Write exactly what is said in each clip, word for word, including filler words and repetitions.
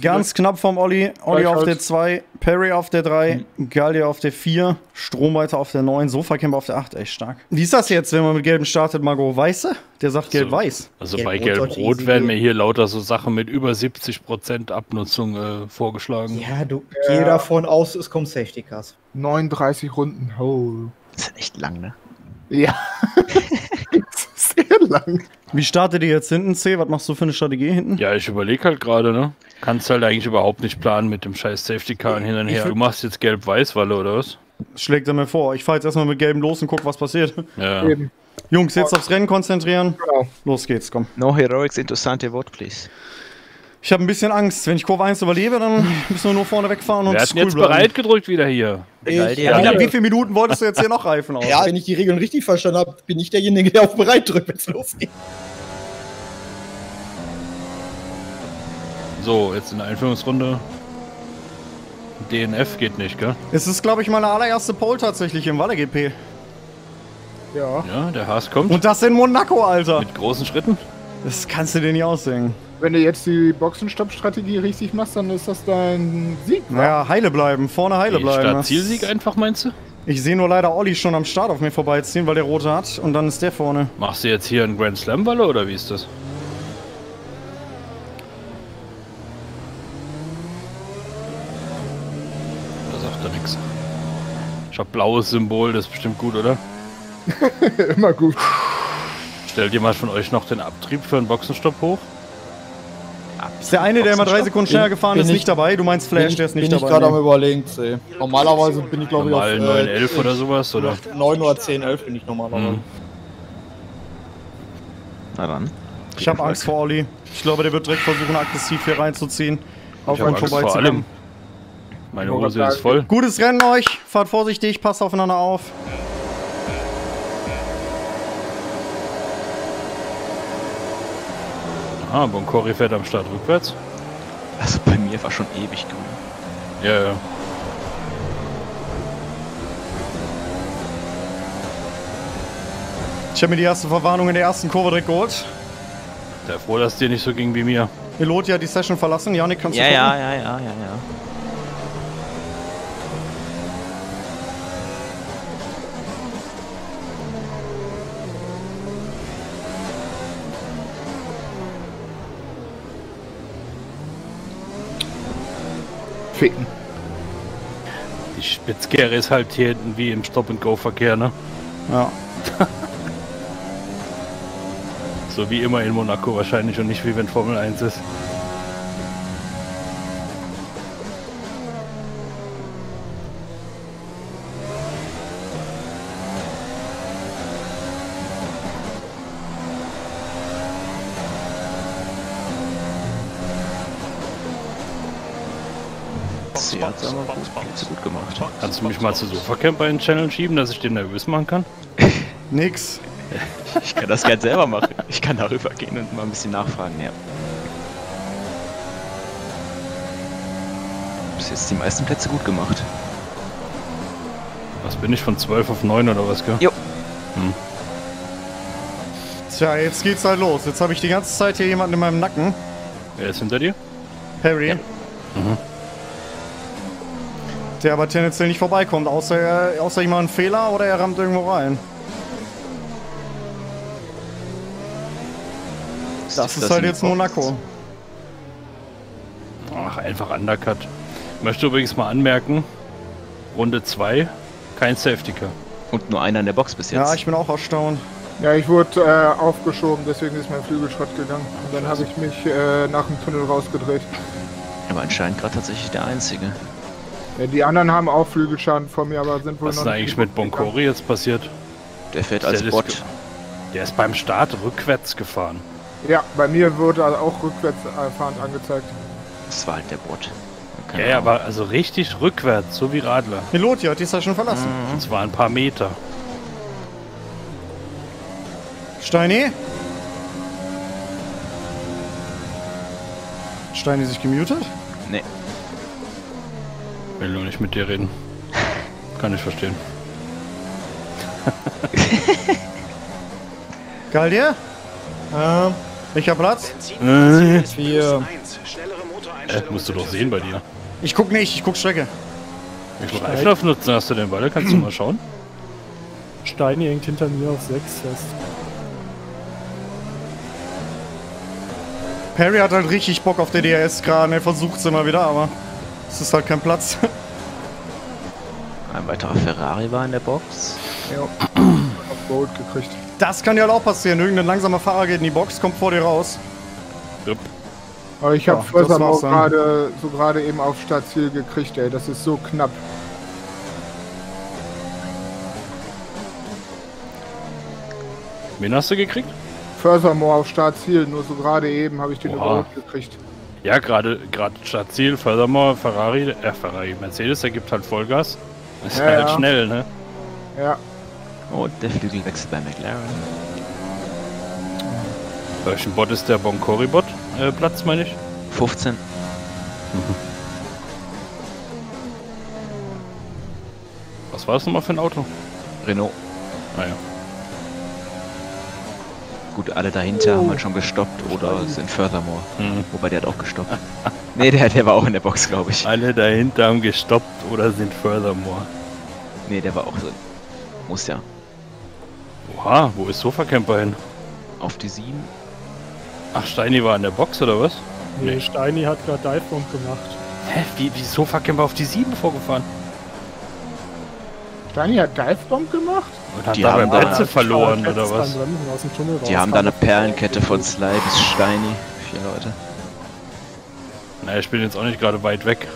Ganz knapp vom Olli. Olli auf der zwei, Perry auf der drei, mhm. Galdi auf der vier, Stromreiter auf der neun, Sofa-Camper auf der acht. Echt stark. Wie ist das jetzt, wenn man mit Gelben startet, Margo? Weiße? Der sagt also, Gelb-Weiß. Also Gelb bei Gelb-Rot werden mir hier lauter so Sachen mit über siebzig Prozent Abnutzung äh, vorgeschlagen. Ja, du ja. geh davon aus, es kommt Safety Cars. neununddreißig Runden. Oh. Das ist echt lang, ne? Ja. Sehr lang. Wie startet ihr jetzt hinten, C? Was machst du für eine Strategie hinten? Ja, ich überlege halt gerade, ne? Kannst halt eigentlich überhaupt nicht planen mit dem scheiß Safety-Car hin und her. Du machst jetzt Gelb-Weiß-Walle, oder was? Schlägt er mir vor. Ich fahre jetzt erstmal mit Gelben los und guck, was passiert. Ja. Eben. Jungs, jetzt aufs Rennen konzentrieren. Genau. Los geht's, komm. No heroics, interessante Wort, please. Ich habe ein bisschen Angst. Wenn ich Kurve eins überlebe, dann müssen wir nur vorne wegfahren und wir hatten jetzt bleiben. Bereit gedrückt wieder hier. Ich, ja, ja. Wie viele Minuten wolltest du jetzt hier noch Reifen aus? Ja, wenn ich die Regeln richtig verstanden habe, bin ich derjenige, der auf bereit drückt, wenn es losgeht. So, jetzt in der Einführungsrunde. D N F geht nicht, gell? Es ist, glaube ich, meine allererste Pole tatsächlich im Valle G P. Ja. Ja, der Haas kommt. Und das in Monaco, Alter. Mit großen Schritten. Das kannst du dir nicht ausdenken. Wenn du jetzt die Boxenstopp-Strategie richtig machst, dann ist das dein Sieg, ne? Naja, heile bleiben, vorne heile die bleiben. Start-Zielsieg einfach, meinst du? Ich sehe nur leider Olli schon am Start auf mir vorbeiziehen, weil der Rote hat und dann ist der vorne. Machst du jetzt hier einen Grand Slam-Walle oder wie ist das? Da sagt er nichts. Ich hab blaues Symbol, das ist bestimmt gut, oder? Immer gut. Stellt jemand von euch noch den Abtrieb für einen Boxenstopp hoch? Ist der eine, der immer drei Sekunden schneller gefahren ist, nicht dabei? Du meinst Flash, der ist nicht dabei. Bin ich gerade am Überlegen, C. Normalerweise bin ich, glaube ich, auf neun elf oder sowas, oder? neun oder zehn elf bin ich normalerweise. Na dann. Ich habe Angst vor Olli. Ich glaube, der wird direkt versuchen, aggressiv hier reinzuziehen. Auf einen vorbeizukommen. Meine Hose ist voll. Gutes Rennen euch. Fahrt vorsichtig, passt aufeinander auf. Ah, Boncori fährt am Start rückwärts. Also bei mir war schon ewig grün. Ja, ja. Ich habe mir die erste Verwarnung in der ersten Kurve direkt geholt. Sehr froh, dass es dir nicht so ging wie mir. Elodie hat die Session verlassen. Janik, kannst du ja, ja, ja, ja, ja, ja. Ficken. Die Spitzkehre ist halt hier hinten wie im Stop-and-Go-Verkehr, ne? Ja. So wie immer in Monaco wahrscheinlich und nicht wie wenn Formel eins ist. Gut gemacht. Kannst du mich mal zu Sofa-Camper in den Channel schieben, dass ich den nervös machen kann? Nix. Ich kann das gerne selber machen. Ich kann darüber gehen und mal ein bisschen nachfragen, ja. Bis jetzt die meisten Plätze gut gemacht. Was bin ich, von zwölf auf neun oder was, gell? Jo. Hm. Tja, jetzt geht's halt los. Jetzt habe ich die ganze Zeit hier jemanden in meinem Nacken. Wer ist hinter dir? Harry. Ja. Mhm. Der aber tendenziell nicht vorbeikommt, außer, außer ich mache einen Fehler oder er rammt irgendwo rein. Das, das ist das halt jetzt Monaco. Ach, einfach Undercut. Ich möchte übrigens mal anmerken, Runde zwei, kein Safety Car. Und nur einer in der Box bis jetzt. Ja, ich bin auch erstaunt. Ja, ich wurde äh, aufgeschoben, deswegen ist mein Flügelschrott gegangen. Und dann habe ich mich äh, nach dem Tunnel rausgedreht. Aber anscheinend gerade tatsächlich der Einzige. Ja, die anderen haben auch Flügelschaden von mir, aber sind wohl was noch. Was ist eigentlich mit Boncori jetzt passiert? Der fährt als Bot. Der ist beim Start rückwärts gefahren. Ja, bei mir wurde also auch rückwärts fahrend angezeigt. Das war halt der Bot. Ja, ja, aber also richtig rückwärts, so wie Radler. Elodie hat die Session verlassen. Mhm. Und zwar ein paar Meter. Steini? Steini sich gemutet? Nee. Ich will nur nicht mit dir reden. Kann ich verstehen. Galdi? Ähm, welcher Platz? Äh. Vier. Das musst du doch sehen bei dir. Ich guck nicht, ich guck Strecke. Wie viel Reifenaufnutzen hast du denn bei der? Kannst du mal schauen? Steini hängt hinter mir auf sechs fest. Perry hat halt richtig Bock auf der D R S gerade, er versucht es immer wieder, aber es ist halt kein Platz. Ein weiterer Ferrari war in der Box. Ja, auf Gold gekriegt. Das kann ja halt auch passieren, irgendein langsamer Fahrer geht in die Box, kommt vor dir raus. Yep. Aber ich habe ja, Flösser auch gerade so gerade eben auf Startziel gekriegt, ey, das ist so knapp. Wen hast du gekriegt? Furthermore auf Startziel, nur so gerade eben habe ich den überhaupt gekriegt. Ja, gerade gerade Startziel, Furthermore, Ferrari, äh Ferrari, Mercedes, der gibt halt Vollgas. Ist ja, halt ja. schnell, ne? Ja. Und der Flügelwechsel bei McLaren. Welchen Bot ist der Boncori-Bot? Äh, Platz, meine ich? fünfzehn. Mhm. Was war das nochmal für ein Auto? Renault. Naja. Ah, gut, alle dahinter oh. haben halt schon gestoppt oder sind Furthermore. Mhm. Wobei, der hat auch gestoppt. Ne, der, der war auch in der Box, glaube ich. Alle dahinter haben gestoppt oder sind Furthermore. Ne, der war auch drin. Muss ja. Oha, wo ist Sofa-Camper hin? Auf die sieben. Ach, Steini war in der Box oder was? Ne, nee. Steini hat gerade Divebomb gemacht. Hä? Wie, wie ist Sofa-Camper auf die sieben vorgefahren? Steini hat Divebomb gemacht? Und hat die dabei Plätze da verloren, Plätze oder was? Die haben da eine Perlenkette von Slice bis Steini. Vier Leute. Naja, ich bin jetzt auch nicht gerade weit weg.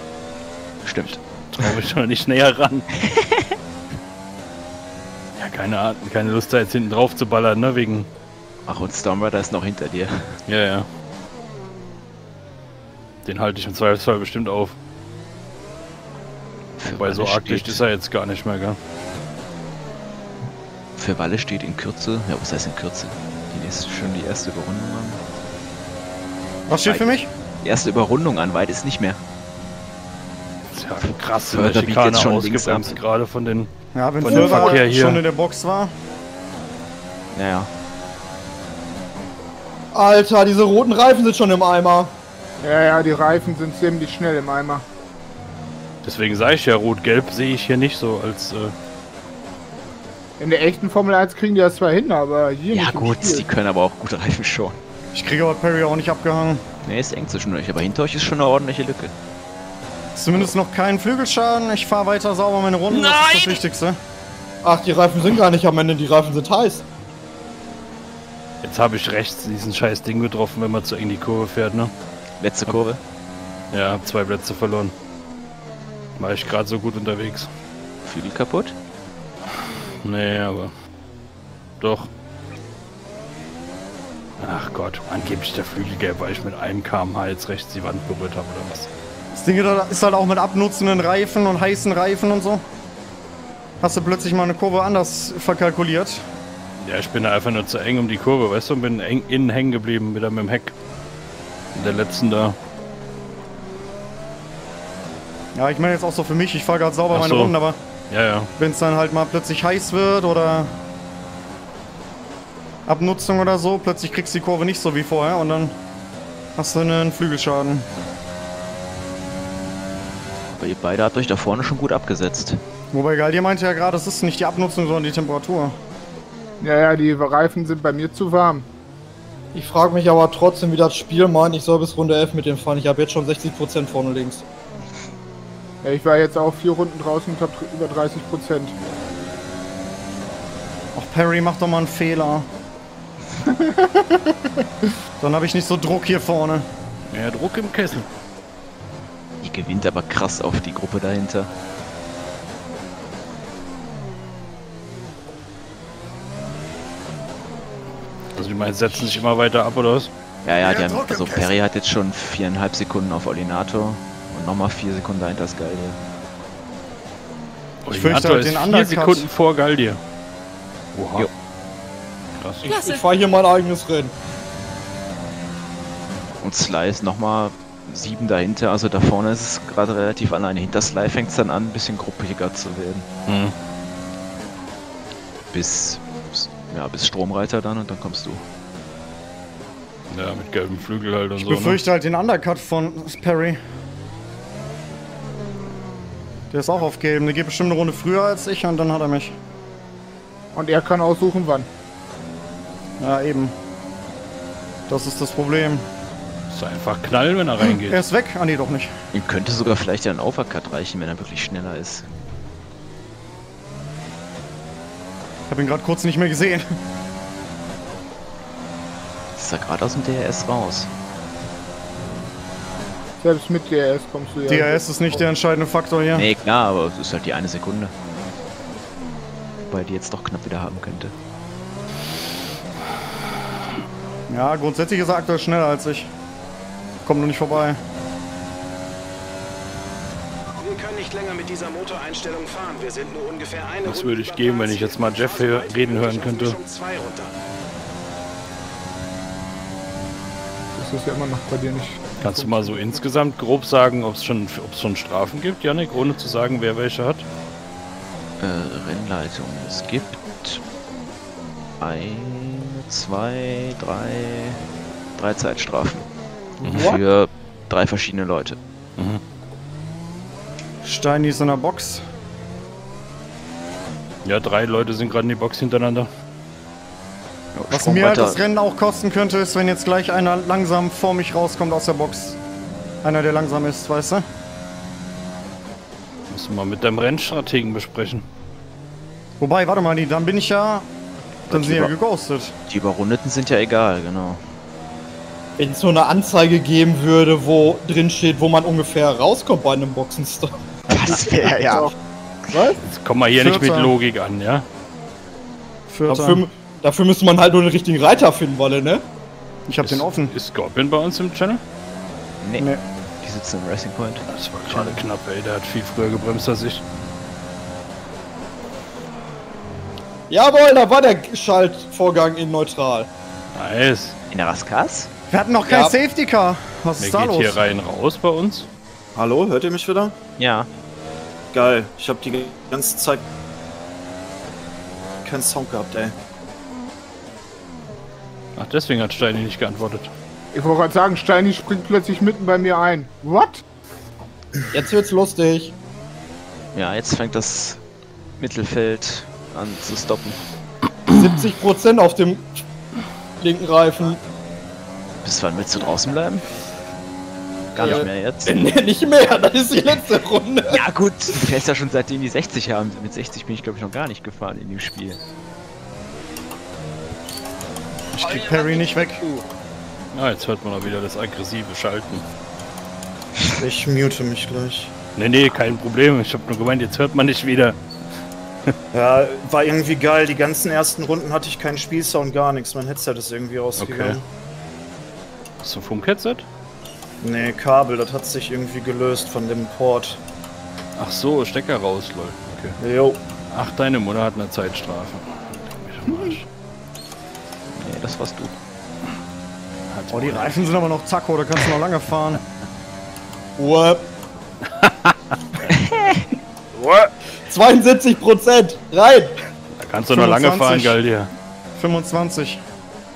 Stimmt. Traue ich schon nicht näher ran. Ja, keine Ahnung, keine Lust da jetzt hinten drauf zu ballern, ne? Wegen. Ach, und Stormrider ist noch hinter dir. Ja, ja. Den halte ich im Zweifelsfall bestimmt auf. Für Weil so arg dicht ist er jetzt gar nicht mehr, gell? Für Valle steht in Kürze, ja, was heißt in Kürze? Die nächste, schon die erste Überrundung an. Was steht für mich? Die erste Überrundung an, weit ist nicht mehr. Ja, krass, der Schikane jetzt schon ausgebremst gerade von den. Ja, wenn der Verkehr hier schon in der Box war. Naja. Alter, diese roten Reifen sind schon im Eimer. Ja, ja, die Reifen sind ziemlich schnell im Eimer. Deswegen sage ich ja, rot-gelb sehe ich hier nicht so als. Äh In der echten Formel eins kriegen die das zwar hin, aber hier ja, nicht. Ja, gut, die können aber auch gut Reifen schon. Ich kriege aber Perry auch nicht abgehangen. Ne, ist eng zwischen euch, aber hinter euch ist schon eine ordentliche Lücke. Zumindest noch keinen Flügelschaden. Ich fahre weiter sauber meine Runden. Nein! Das ist das Wichtigste. Ach, die Reifen sind gar nicht am Ende, die Reifen sind heiß. Jetzt habe ich rechts diesen scheiß Ding getroffen, wenn man zu eng die Kurve fährt, ne? Letzte Kurve? Ja, hab zwei Plätze verloren. War ich gerade so gut unterwegs. Flügel kaputt? Nee, aber... Doch. Ach Gott, angeblich der Flügelgelb, weil ich mit einem kmh jetzt rechts die Wand berührt habe, oder was? Das Ding ist halt auch mit abnutzenden Reifen und heißen Reifen und so. Hast du plötzlich mal eine Kurve anders verkalkuliert? Ja, ich bin da einfach nur zu eng um die Kurve, weißt du, und bin eng innen hängen geblieben, wieder mit dem Heck. In der letzten da. Ja, ich meine jetzt auch so für mich, ich fahre gerade sauber Ach meine so. Runden, aber ja, ja. wenn es dann halt mal plötzlich heiß wird oder Abnutzung oder so, plötzlich kriegst du die Kurve nicht so wie vorher und dann hast du einen Flügelschaden. Aber ihr beide habt euch da vorne schon gut abgesetzt. Wobei Galdi meinte ja gerade, es ist nicht die Abnutzung, sondern die Temperatur. Ja, ja, die Reifen sind bei mir zu warm. Ich frage mich aber trotzdem, wie das Spiel meint, ich soll bis Runde elf mit dem fahren. Ich habe jetzt schon sechzig Prozent vorne links. Ja, ich war jetzt auch vier Runden draußen und habe über dreißig Prozent. Ach, Perry, mach doch mal einen Fehler. Dann habe ich nicht so Druck hier vorne. Mehr Druck im Kessel. Ich gewinnt aber krass auf die Gruppe dahinter. Also die meinen, setzen sich immer weiter ab, oder was? Ja, ja, die haben, also Perry hat jetzt schon viereinhalb Sekunden auf Ordinator und nochmal vier Sekunden dahinter ist Galdi. Ich fürchte, Ordinator ist den anderen Sekunden vor Galdi. Oha. Jo. Krass. Ich, ich fahre hier mein eigenes Rennen. Und Slice nochmal sieben dahinter, also da vorne ist es gerade relativ alleine. Hinter Slice fängt es dann an, ein bisschen gruppiger zu werden. Hm. Bis... Ja, bis Stromreiter dann und dann kommst du. Ja, mit gelben Flügel halt und ich so. Ich befürchte, ne, halt den Undercut von Perry. Der ist auch auf gelben. Der geht bestimmt eine Runde früher als ich und dann hat er mich. Und er kann aussuchen, wann. Ja, eben. Das ist das Problem. Ist einfach knallen, wenn er reingeht. Er ist weg. Ah, nee, doch nicht. Ihm könnte sogar vielleicht ein Overcut reichen, wenn er wirklich schneller ist. Ich habe ihn gerade kurz nicht mehr gesehen. Ist er gerade aus dem D R S raus? Selbst mit D R S kommst du ja... D R S ist nicht der entscheidende Faktor hier. Nee, klar, aber es ist halt die eine Sekunde. Wobei die jetzt doch knapp wieder haben könnte. Ja, grundsätzlich ist er aktuell schneller als ich. Kommt nur nicht vorbei. Nicht länger mit dieser Motoreinstellung fahren. Wir sind nur ungefähr eine. Das würde ich geben, wenn ich jetzt mal Jeff hier reden hören könnte. Das ist ja immer noch bei dir nicht. Kannst du mal so insgesamt grob sagen, ob es schon, ob's schon Strafen gibt, Janik, ohne zu sagen, wer welche hat? Äh, Rennleitung. Es gibt ein, zwei, drei, drei Zeitstrafen. Mhm. Für drei verschiedene Leute. Mhm. Steini ist in der Box. Ja, drei Leute sind gerade in die Box hintereinander. Ja, was mir halt das Rennen auch kosten könnte, ist, wenn jetzt gleich einer langsam vor mich rauskommt aus der Box. Einer, der langsam ist, weißt du? Muss mal mit deinem Rennstrategen besprechen. Wobei, warte mal, dann bin ich ja... Dann sind ja geghostet. Die Überrundeten sind ja egal, genau. Wenn es nur eine Anzeige geben würde, wo drin steht, wo man ungefähr rauskommt bei einem Boxenstopp. Das wäre ja. Was? Jetzt kommen wir hier Vierter. nicht mit Logik an, ja? Dafür, dafür müsste man halt nur den richtigen Reiter finden, Walle, ne? Ich hab ist, den offen. Ist Scorpion bei uns im Channel? Nee. nee. Die sitzen im Racing Point. Das war gerade knapp, ey. Der hat viel früher gebremst als ich. Jawohl, da war der Schaltvorgang in neutral. Nice. In der Raskas? Wir hatten noch kein ja. Safety Car. Was Wer ist da geht los? Hier rein raus bei uns. Hallo, hört ihr mich wieder? Ja. Geil, ich habe die ganze Zeit keinen Sound gehabt, ey. Ach, deswegen hat Steini nicht geantwortet. Ich wollte gerade sagen, Steini springt plötzlich mitten bei mir ein. What? Jetzt wird's lustig. Ja, jetzt fängt das Mittelfeld an zu stoppen. siebzig Prozent auf dem linken Reifen. Bis wann willst du draußen bleiben? Gar ja. nicht mehr jetzt. Nee, nicht mehr, das ist die letzte Runde. Ja gut, du fährst ja schon seitdem die sechzig haben. Mit sechzig bin ich glaube ich noch gar nicht gefahren in dem Spiel. Ich krieg Perry nicht weg. Na, jetzt hört man auch wieder das aggressive Schalten. Ich mute mich gleich. Nee, nee, kein Problem. Ich hab nur gemeint, jetzt hört man nicht wieder. Ja, war irgendwie geil. Die ganzen ersten Runden hatte ich keinen Spielsound, gar nichts. Mein Headset ist irgendwie rausgegangen. Okay. Hast du ein Funkheadset? Ne, Kabel, das hat sich irgendwie gelöst von dem Port. Ach so, Stecker raus, lol. Okay. Jo. Ach, deine Mutter hat eine Zeitstrafe. Hm. Ne, das warst du. Hat's oh, die Reifen sind aber noch zacko, da kannst du noch lange fahren. Uap. zweiundsiebzig Prozent! Rein! Da kannst du fünfundzwanzig. Noch lange fahren, Galdi. fünfundzwanzig.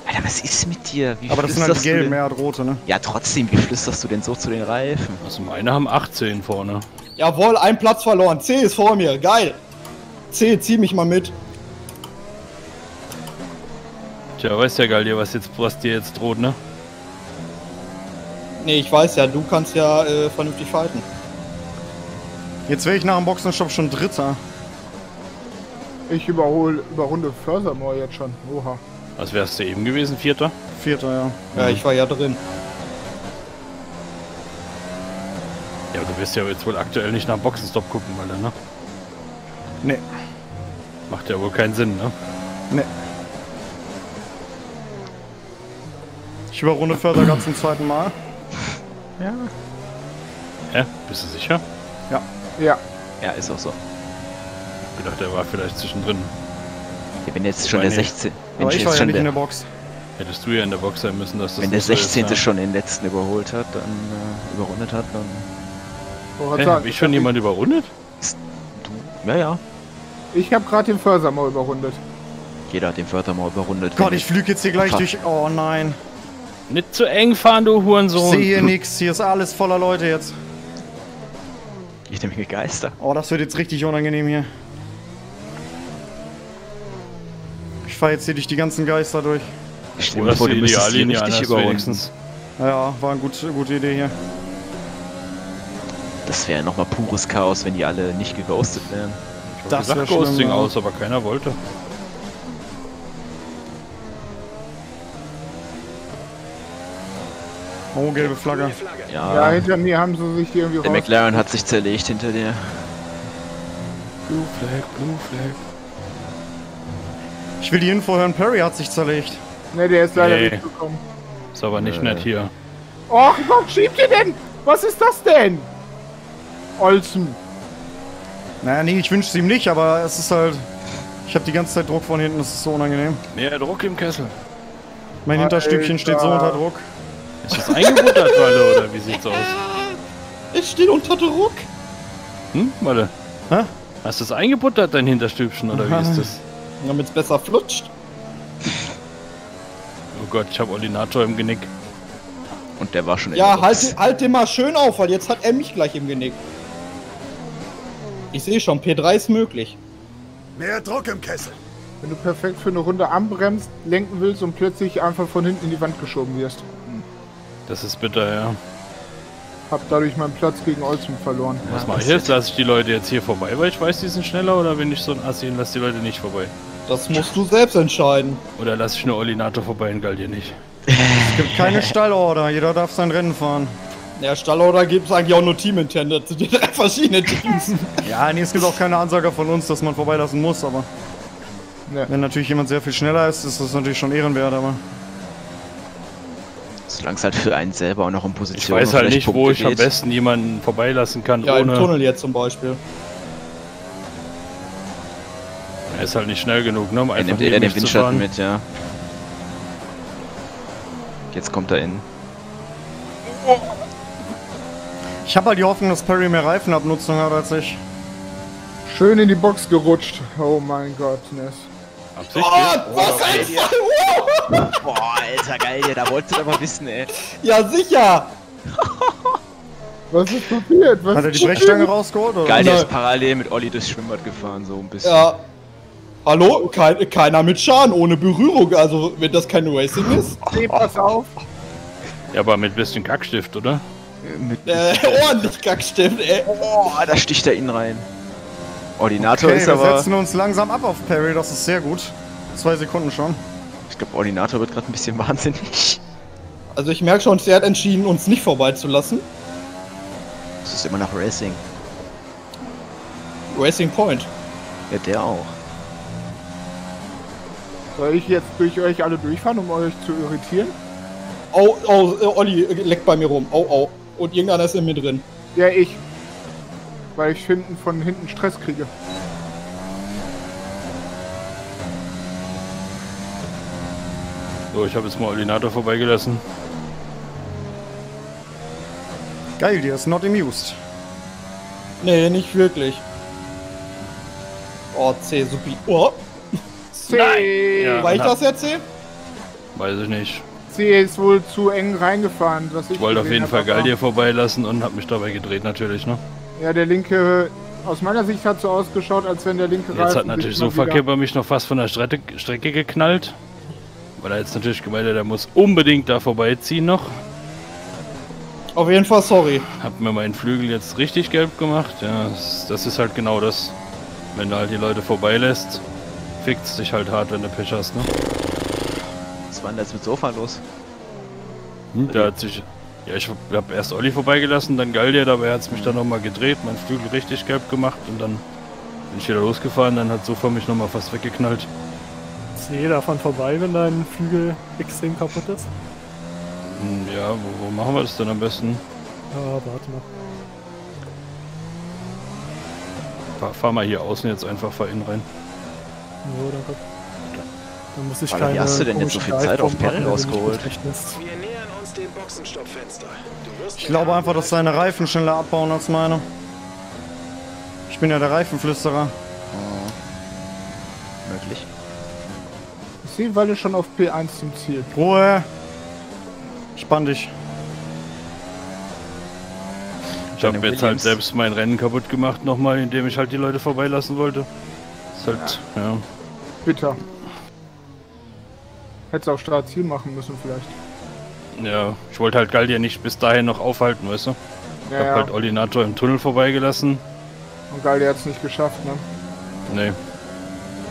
Alter, was ist mit dir? Wie aber das sind halt gelb, mehr als rote, ne? Ja, trotzdem, wie flüsterst du denn so zu den Reifen? Also meine haben achtzehn vorne. Jawohl, ein Platz verloren. C ist vor mir, geil. C, zieh mich mal mit. Tja, weißt ja, Galdi, was, jetzt, was dir jetzt droht, ne? Nee, ich weiß ja, du kannst ja äh, vernünftig fighten. Jetzt wäre ich nach dem Boxenstopp schon Dritter. Ich überhole, überrunde Furthermore jetzt schon, oha. Was wärst du eben gewesen? Vierter? Vierter, ja. Ja, mhm. Ich war ja drin. Ja, du wirst ja jetzt wohl aktuell nicht nach Boxenstopp gucken, Alter, ne? Nee. Macht ja wohl keinen Sinn, ne? Nee. Ich überrunde Förder ganz zum zweiten Mal. Ja. Hä? Bist du sicher? Ja. Ja. Ja, ist auch so. Ich hab gedacht, er war vielleicht zwischendrin. Ich bin jetzt schon der sechzehnte. Aber ich war ja nicht in der Box. Hättest du ja in der Box sein müssen, dass das... Wenn der sechzehnte schon den letzten überholt hat, dann äh, überrundet hat, dann... Oh, hey, hab ich schon jemand überrundet? Du? Ja, ja. Ich hab gerade den Furthermore überrundet. Jeder hat den Furthermore überrundet. Gott, ich flüge jetzt hier gleich durch... Oh nein. Nicht zu eng fahren, du Hurensohn. Ich sehe hier nichts, hier ist alles voller Leute jetzt. Jede Menge Geister. Oh, das wird jetzt richtig unangenehm hier. Ich fahre jetzt hier durch die ganzen Geister durch. Ich stehe vor dem Ideallinie richtig überrunden. Ja, war eine gute, gute Idee hier. Das wäre nochmal pures Chaos, wenn die alle nicht geghostet wären. Ich das sah Ghosting schlimm, aus, aber keiner wollte. Oh, gelbe Flagge. Ja, ja, hinter mir haben sie sich irgendwie raus. Der McLaren hat sich zerlegt hinter dir. Blue Flag, Blue Flag. Ich will die Info hören, Perry hat sich zerlegt. Ne, der ist leider nee. nicht gekommen. Ist aber nicht äh. nett hier. Och, warum schiebt ihr denn? Was ist das denn? Olsen. Naja, nee, ich wünsche es ihm nicht, aber es ist halt... Ich habe die ganze Zeit Druck von hinten, das ist so unangenehm. Mehr Druck im Kessel. Mein Alter. Hinterstübchen steht so unter Druck. Ist das eingebuttert, Walle, oder wie sieht's aus? Ich stehe unter Druck. Hm, Walle? Hä? Hast du das eingebuttert, dein Hinterstübchen, oder aha, wie ist das? Damit's besser flutscht. Oh Gott, ich habe Ordinator im Genick. Und der war schon... Ja, halt, halt den mal schön auf, weil jetzt hat er mich gleich im Genick. Ich sehe schon, P drei ist möglich. Mehr Druck im Kessel. Wenn du perfekt für eine Runde anbremst, lenken willst und plötzlich einfach von hinten in die Wand geschoben wirst. Das ist bitter, ja. Hab dadurch meinen Platz gegen Olsen verloren. Ja, was mache ich jetzt? Lasse ich die Leute jetzt hier vorbei, weil ich weiß, die sind schneller, oder bin ich so ein Assi und lasse die Leute nicht vorbei? Das musst du selbst entscheiden. Oder lasse ich nur Ordinator vorbei und Galdi nicht. Es gibt keine Stallorder, jeder darf sein Rennen fahren. Ja, Stallorder gibt es eigentlich auch nur teamintended. Das sind die drei verschiedenen Teams. Ja, nee, es gibt auch keine Ansage von uns, dass man vorbeilassen muss, aber... Ja. Wenn natürlich jemand sehr viel schneller ist, ist das natürlich schon ehrenwert, aber... Solange es halt für einen selber auch noch in Position ist. Ich weiß halt nicht, Punkte wo ich geht. am besten jemanden vorbeilassen kann. Ja, ohne... im Tunnel jetzt zum Beispiel. Er ist halt nicht schnell genug, ne? Um er nimmt jeder den Windschatten mit, ja. Jetzt kommt er in. Ich habe halt die Hoffnung, dass Perry mehr Reifenabnutzung hat als ich. Schön in die Box gerutscht. Oh mein Gott, Ness. Oh, was ein Fall! Boah, Alter, geil, da wolltest du aber wissen, ey. Ja, sicher! Was ist passiert? Was Hat er die Brechstange rausgeholt, oder? Geil, der ist parallel mit Olli durchs Schwimmbad gefahren, so ein bisschen. Ja. Hallo? Kein, keiner mit Schaden, ohne Berührung, also wenn das kein Racing ist. Nee, pass auf. Ja, aber mit bisschen Kackstift, oder? Mit äh, ordentlich Kackstift, ey. Oh, da sticht er ihn rein. Ordinator okay, ist aber... wir setzen uns langsam ab auf Perry, das ist sehr gut. Zwei Sekunden schon. Ich glaube, Ordinator wird gerade ein bisschen wahnsinnig. Also ich merke schon, er hat entschieden, uns nicht vorbeizulassen. Das ist immer noch Racing. Racing Point. Ja, der auch. Soll ich jetzt durch euch alle durchfahren, um euch zu irritieren? Oh, oh, Olli leckt bei mir rum. Oh, oh. Und irgendeiner ist in mir drin. Ja, ich. Weil ich hinten von hinten Stress kriege. So, ich habe jetzt mal Ordinator vorbeigelassen. Geil, der ist not amused. Nee, nicht wirklich. Oh, C, Supi. Oh! C! Nein. Ja, War ich na. das jetzt C? Weiß ich nicht. C ist wohl zu eng reingefahren. Was ich ich wollte auf jeden Fall Galdi hier vorbeilassen und habe mich dabei gedreht, natürlich, ne? Ja, der linke, aus meiner Sicht hat so ausgeschaut, als wenn der linke Reifen... Jetzt hat natürlich Sofa-Camper mich noch fast von der Strecke, Strecke geknallt. Weil er jetzt natürlich gemeint hat, er muss unbedingt da vorbeiziehen noch. Auf jeden Fall sorry. Hab mir meinen Flügel jetzt richtig gelb gemacht. Ja, das, das ist halt genau das. Wenn du halt die Leute vorbeilässt, fickt's dich halt hart, wenn du Pech hast, ne? Was war denn jetzt mit Sofa los? Hm, da hat sich... Ja, ich hab erst Olli vorbeigelassen, dann Galdi, dabei hat's mich dann nochmal gedreht, mein Flügel richtig gelb gemacht und dann bin ich wieder losgefahren, dann hat Sofa mich nochmal fast weggeknallt. Ist jeder davon vorbei, wenn dein Flügel extrem kaputt ist? Ja, wo, wo machen wir das denn am besten? Ja, warte mal. Fahr, fahr mal hier außen jetzt einfach, fahr innen rein. Jo, danke. Dann muss ich keine... Wie hast du denn jetzt so viel Zeit auf Perry rausgeholt? Den Boxenstoppfenster. Du wirst ich glaube einfach, dass seine Reifen schneller abbauen als meine. Ich bin ja der Reifenflüsterer. Oh. Möglich. Ich sehe Walle schon auf P eins zum Ziel. Ruhe! Spann dich. Ich habe jetzt halt selbst mein Rennen kaputt gemacht nochmal, indem ich halt die Leute vorbeilassen wollte. Ist halt, ja. ja. Bitter. Hättest auch Startziel machen müssen vielleicht. Ja, ich wollte halt Galdi ja nicht bis dahin noch aufhalten, weißt du? Ich ja, hab ja. halt Ordinator im Tunnel vorbeigelassen. Und Galdi hat's nicht geschafft, ne? Nee.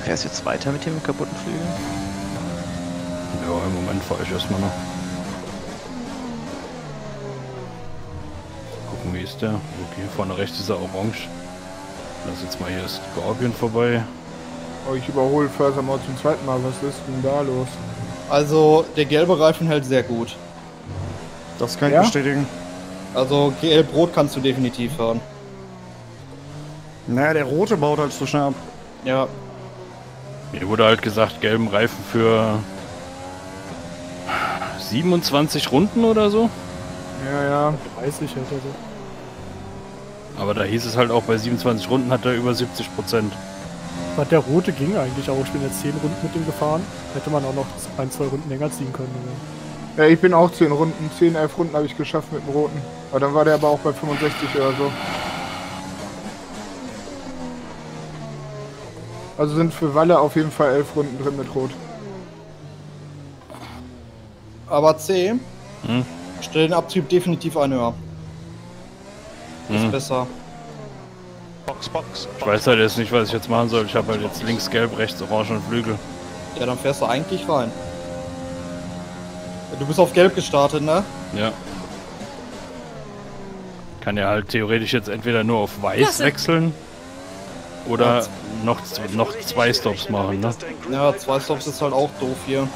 Fährst du jetzt weiter mit dem kaputten Flügel? Ja, im Moment fahre ich erstmal noch. Gucken, wie ist der? Okay, vorne rechts ist er orange. Lass jetzt mal hier Scorpion vorbei. Oh, ich überhole Förster mal zum zweiten Mal. Was ist denn da los? Also, der gelbe Reifen hält sehr gut. Das kann ich ja? bestätigen. Also, gelb-rot kannst du definitiv fahren. Naja, der rote baut halt so schnell ab. Ja. Mir wurde halt gesagt, gelben Reifen für siebenundzwanzig Runden oder so. Ja, ja, dreißig hätte er so. Aber da hieß es halt auch, bei siebenundzwanzig Runden hat er über siebzig Prozent. Was der rote ging eigentlich auch. Ich bin jetzt zehn Runden mit dem gefahren. Hätte man auch noch ein, zwei Runden länger ziehen können. Oder? Ja, ich bin auch zehn Runden. zehn, elf Runden habe ich geschafft mit dem roten. Aber dann war der aber auch bei fünfundsechzig oder so. Also sind für Valle auf jeden Fall elf Runden drin mit Rot. Aber C, hm? stell den Abtrieb definitiv ein höher. Ist hm. besser. Box, Box, Box. Ich weiß halt jetzt nicht, was ich jetzt machen soll. Ich habe halt jetzt links gelb, rechts orange und Flügel. Ja, dann fährst du eigentlich rein. Du bist auf gelb gestartet, ne? Ja. Kann ja halt theoretisch jetzt entweder nur auf weiß wechseln. Oder ja, noch, noch zwei Stops machen, ne? Ja, zwei Stops ist halt auch doof hier.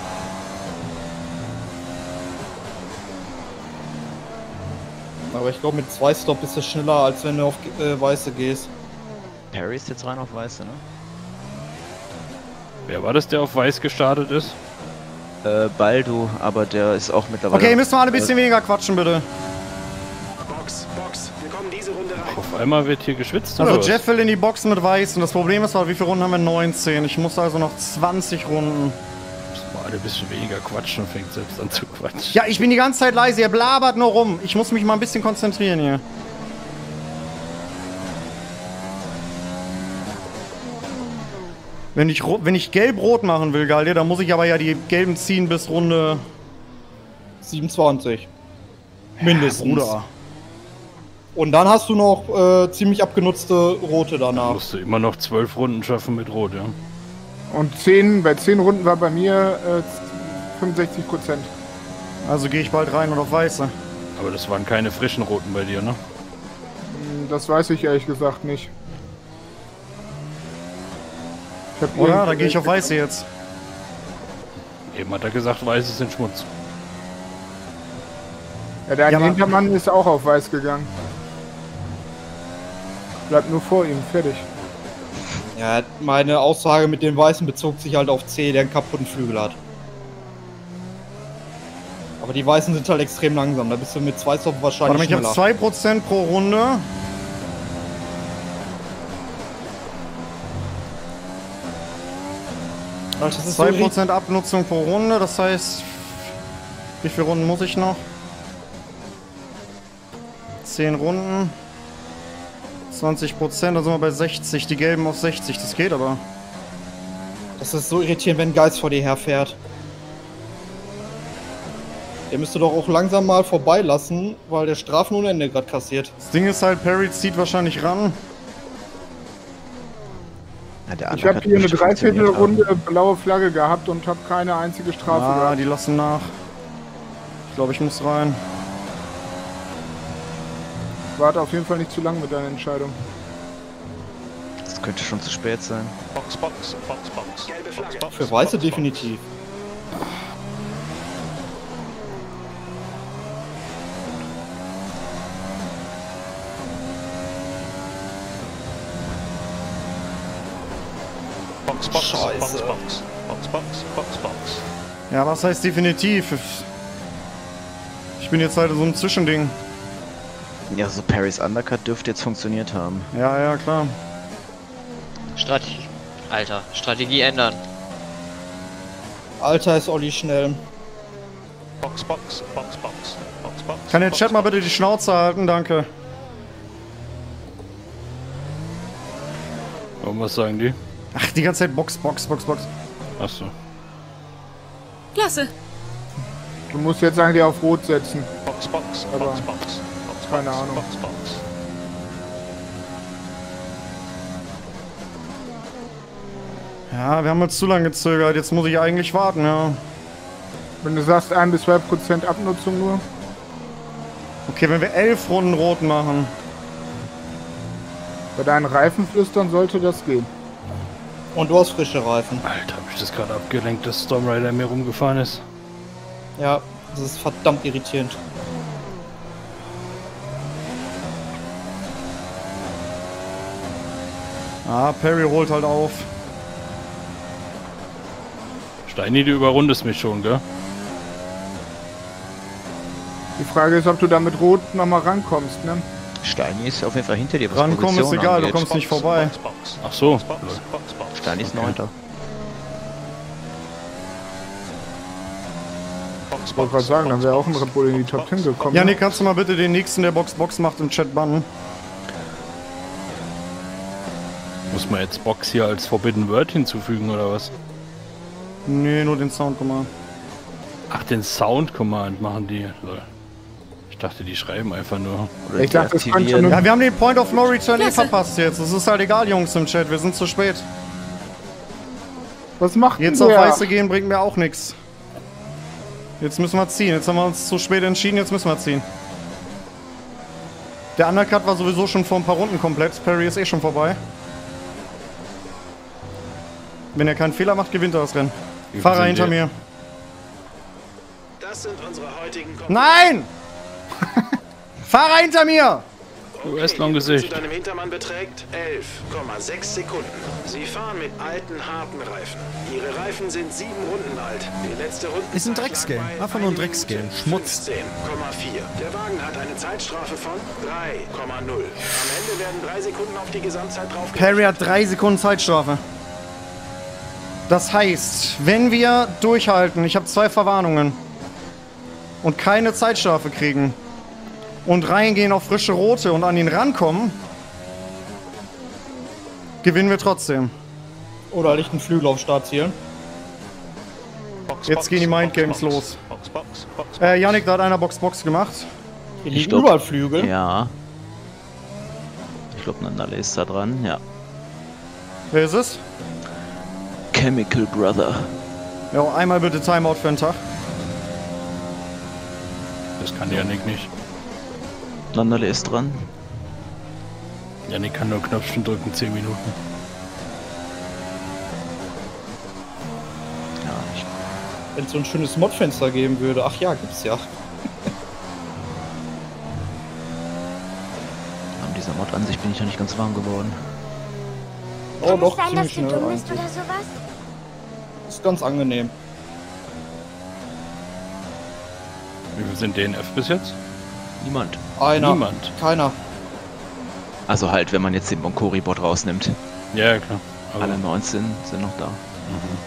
Aber ich glaube, mit zwei Stops ist es schneller, als wenn du auf äh, Weiße gehst. Perry ist jetzt rein auf Weiße, ne? Wer war das, der auf Weiß gestartet ist? Äh, Baldu, aber der ist auch mittlerweile... Okay, müssen wir alle ein bisschen äh, weniger quatschen, bitte. Box, Box, wir kommen diese Runde rein. Auf einmal wird hier geschwitzt, oder? Also Jeff will in die Box mit Weiß und das Problem ist, wie viele Runden haben wir? neunzehn. Ich muss also noch zwanzig Runden. Ein bisschen weniger quatschen und fängt selbst an zu quatschen. Ja, ich bin die ganze Zeit leise, ihr blabert nur rum. Ich muss mich mal ein bisschen konzentrieren hier. Wenn ich, wenn ich gelb-rot machen will, Galdi, dann muss ich aber ja die gelben ziehen bis Runde... siebenundzwanzig. Mindestens. Ja, und dann hast du noch äh, ziemlich abgenutzte Rote danach. Dann musst du immer noch zwölf Runden schaffen mit Rot, ja. Und zehn, bei zehn Runden war bei mir äh, fünfundsechzig Prozent. Also gehe ich bald rein und auf Weiße. Aber das waren keine frischen Roten bei dir, ne? Das weiß ich ehrlich gesagt nicht. Oh ja, da gehe ich auf Weiße jetzt. Eben hat er gesagt, Weiß ist in Schmutz. Ja, der ja, Hintermann ist auch auf Weiß gegangen. Bleibt nur vor ihm, fertig. Ja, meine Aussage mit dem Weißen bezog sich halt auf C, der einen kaputten Flügel hat. Aber die Weißen sind halt extrem langsam, da bist du mit zwei Stoppen wahrscheinlich schneller. Warte mal, ich hab zwei Prozent pro Runde. Das ist zwei Prozent Abnutzung pro Runde, das heißt... Wie viele Runden muss ich noch? zehn Runden. zwanzig Prozent, dann sind wir bei sechzig, die gelben auf sechzig, das geht aber. Das ist so irritierend, wenn ein Geist vor dir herfährt. Der müsste doch auch langsam mal vorbeilassen, weil der Strafen ohne Ende gerade kassiert. Das Ding ist halt, Perry zieht wahrscheinlich ran. Ja, ich habe hier eine Dreiviertelrunde blaue Flagge gehabt und habe keine einzige Strafe ah, gehabt. Ah, die lassen nach. Ich glaube, ich muss rein. Warte auf jeden Fall nicht zu lang mit deiner Entscheidung. Das könnte schon zu spät sein. Box, Box, Box, Box. Gelbe Flagge. Box, Für Weiße Box, definitiv. Box. Box, Box, Scheiße. Box, Box, Box, Box, Box, Box. Ja, was heißt definitiv? Ich bin jetzt halt so ein Zwischending. Ja, so Perrys Undercut dürfte jetzt funktioniert haben. Ja, ja, klar. Strategie. Alter, Strategie ändern. Alter, ist Olli schnell. Box, Box, Box, Box, Box, Box, Box. Kann der Chat mal bitte die Schnauze halten? Danke. Und was sagen die? Ach, die ganze Zeit Box, Box, Box, Box. Ach so. Klasse. Du musst jetzt eigentlich auf Rot setzen. Box, Box, Box, Box, Box. Keine Ahnung. Box, Box. Ja, wir haben jetzt zu lange gezögert. Jetzt muss ich eigentlich warten, ja. Wenn du sagst, ein bis zwei Prozent Abnutzung nur. Okay, wenn wir elf Runden rot machen. Bei deinen Reifenflüstern sollte das gehen. Und du hast frische Reifen. Alter, hab ich das gerade abgelenkt, dass Stormrider mir rumgefahren ist. Ja, das ist verdammt irritierend. Ah, Perry holt halt auf. Steini, du überrundest mich schon, gell? Die Frage ist, ob du da mit Rot nochmal rankommst, ne? Steini ist auf jeden Fall hinter dir. Rankommen ist egal, angeht. Du kommst Box, nicht vorbei. Box, Box, ach so. Box, Box, Box, Steini ist neunter. Ich wollte gerade sagen, dann wäre auch ein Red Bull in die Top zehn gekommen. Janik, kannst du mal bitte den nächsten, der Box Box macht, im Chat bannen? Muss man jetzt Box hier als Forbidden Word hinzufügen oder was? Nee, nur den Sound Command. Ach, den Sound Command machen die. Ich dachte, die schreiben einfach nur. Oder ich dachte, das ja, wir haben den Point of No Return eh verpasst jetzt. Es ist halt egal, Jungs im Chat, wir sind zu spät. Was macht jetzt auf Weiße gehen bringt mir auch nichts. Jetzt müssen wir ziehen. Jetzt haben wir uns zu spät entschieden, jetzt müssen wir ziehen. Der Undercut war sowieso schon vor ein paar Runden komplett. Perry ist eh schon vorbei. Wenn er keinen Fehler macht, gewinnt er das Rennen. Wie Fahrer hinter mir. Das sind unsere heutigen Kom Nein! Fahrer hinter mir! Du hast noch ein Gesicht. Deinem Hintermann beträgt elf Komma sechs Sekunden. Sie fahren mit alten, harten Reifen. Ihre Reifen sind sieben Runden alt. Die letzte Runde ist ein Drecksgame. Einfach nur ein Drecksgame. Schmutz. fünfzehn Komma vier. Der Wagen hat eine Zeitstrafe von drei Komma null. Am Ende werden drei Sekunden auf die Gesamtzeit drauf. Perry hat drei Sekunden Zeitstrafe. Das heißt, wenn wir durchhalten, ich habe zwei Verwarnungen und keine Zeitstrafe kriegen und reingehen auf frische Rote und an ihn rankommen, gewinnen wir trotzdem. Oder lichten Flügel auf Start zielen. Box, Jetzt Box, gehen die Mindgames los. Box, Box, Box, äh, Janik, da hat einer Box Box gemacht. Hier liegen überall Flügel. Ja. Ich glaube, Nandale ist da dran, ja. Wer ist es? Chemical Brother. Jo, einmal bitte Timeout für einen Tag. Das kann Janik nicht. Landale ist dran. Janik kann nur Knöpfchen drücken, zehn Minuten. Ja, ich... Wenn es so ein schönes Modfenster geben würde. Ach ja, gibt's ja. An dieser Mod-Ansicht bin ich ja nicht ganz warm geworden. Oh, kann doch, es sein, dass du dumm bist oder sowas? Ist ganz angenehm. Wie viel sind D N F bis jetzt? Niemand. Einer. Niemand. Keiner. Also halt, wenn man jetzt den Boncori-Bot rausnimmt. Ja, klar. Aber alle neunzehn sind noch da. Mhm.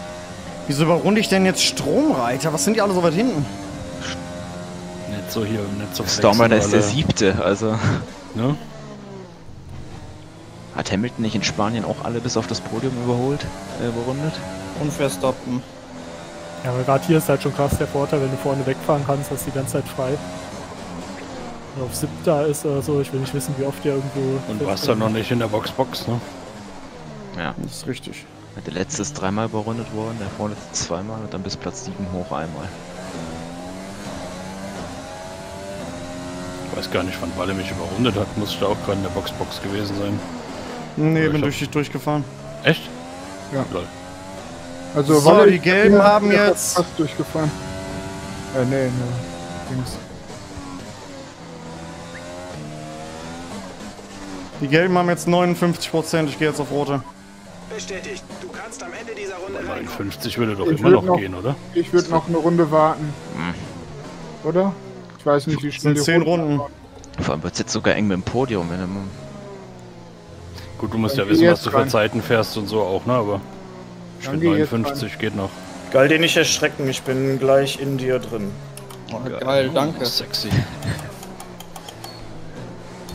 Wieso überrunde ich denn jetzt Stromreiter? Was sind die alle so weit hinten? Nicht so hier, nicht so Stormrider ist der siebte, also... Ne? Hat Hamilton nicht in Spanien auch alle bis auf das Podium überholt, äh, überrundet? Und Verstappen. Ja, aber gerade hier ist halt schon krass der Vorteil, wenn du vorne wegfahren kannst, hast du die ganze Zeit frei. Und auf siebten da ist oder so, ich will nicht wissen, wie oft der irgendwo... Und du warst da noch nicht in der Box-Box, ne? Ja. Das ist richtig. Der letzte ist dreimal überrundet worden, der vorletzte zweimal und dann bis Platz sieben hoch einmal. Ich weiß gar nicht, wann Valle mich überrundet hat, muss ich da auch gerade in der Box-Box gewesen sein. Nee, bin durch dich durchgefahren. Echt? Ja. Lol. Also so, Valle, die Gelben ja, haben ja, jetzt... Fast durchgefahren. Ja, nee, nee. Dings. Die Gelben haben jetzt neunundfünfzig Prozent, ich gehe jetzt auf Rote. Bestätigt, du kannst am Ende dieser Runde neunundfünfzig würde doch ich immer noch, noch gehen, oder? Ich würde noch eine Runde warten. Hm. Oder? Ich weiß nicht, wie schnell sind zehn Runden. Runden. Vor allem wird es jetzt sogar eng mit dem Podium, wenn du... Gut, du musst ja wissen, was du für Zeiten fährst und so auch, ne? Aber ich bin neunundfünfzig, geht noch. Galdi nicht erschrecken, ich bin gleich in dir drin. Oh, geil, danke. Sexy.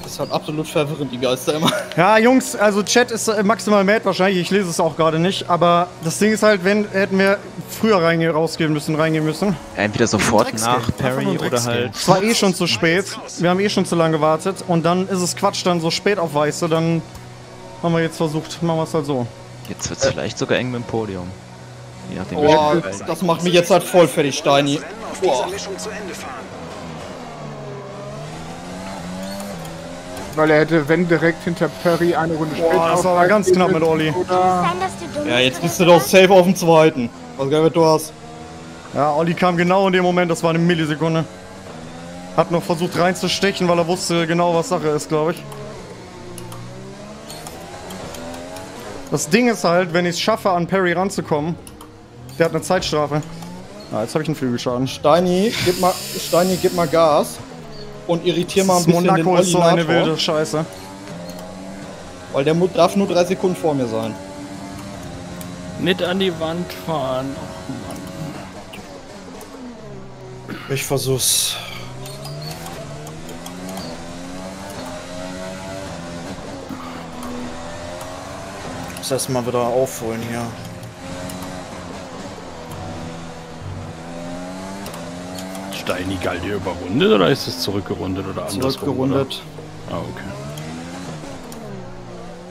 Das hat absolut verwirrend, die Geister immer. Ja, Jungs, also Chat ist maximal mad wahrscheinlich, ich lese es auch gerade nicht, aber das Ding ist halt, wenn hätten wir früher reingehen, rausgehen müssen, reingehen müssen. Entweder sofort nach Perry oder halt... Es war eh schon zu spät, wir haben eh schon zu lange gewartet und dann ist es Quatsch, dann so spät auf Weiße, dann haben wir jetzt versucht, machen wir es halt so. Jetzt wird es äh. vielleicht sogar eng mit dem Podium. Je nachdem, oh, das macht mich jetzt halt voll fertig, Steini. Boah. Weil er hätte, wenn direkt hinter Perry eine Runde später. Boah, das war ganz knapp mit Olli. Ja, jetzt bist du doch safe auf dem zweiten. Was geil, du hast. Ja, Olli kam genau in dem Moment, das war eine Millisekunde. Hat noch versucht reinzustechen, weil er wusste genau, was Sache ist, glaube ich. Das Ding ist halt, wenn ich es schaffe, an Perry ranzukommen, der hat eine Zeitstrafe. Ah, jetzt habe ich einen Flügelschaden. Steini, gib mal, Steini, gib mal Gas. Und irritier mal ein bisschen den Ordinator. Monaco ist so eine wilde Scheiße. Weil der Mut darf nur drei Sekunden vor mir sein. Nicht an die Wand fahren. Oh Mann. Ich versuch's. Ich muss erstmal wieder aufholen hier. Steini Galdi überrundet oder ist es zurückgerundet oder andersrum? Zurückgerundet. Oder? Ah, okay.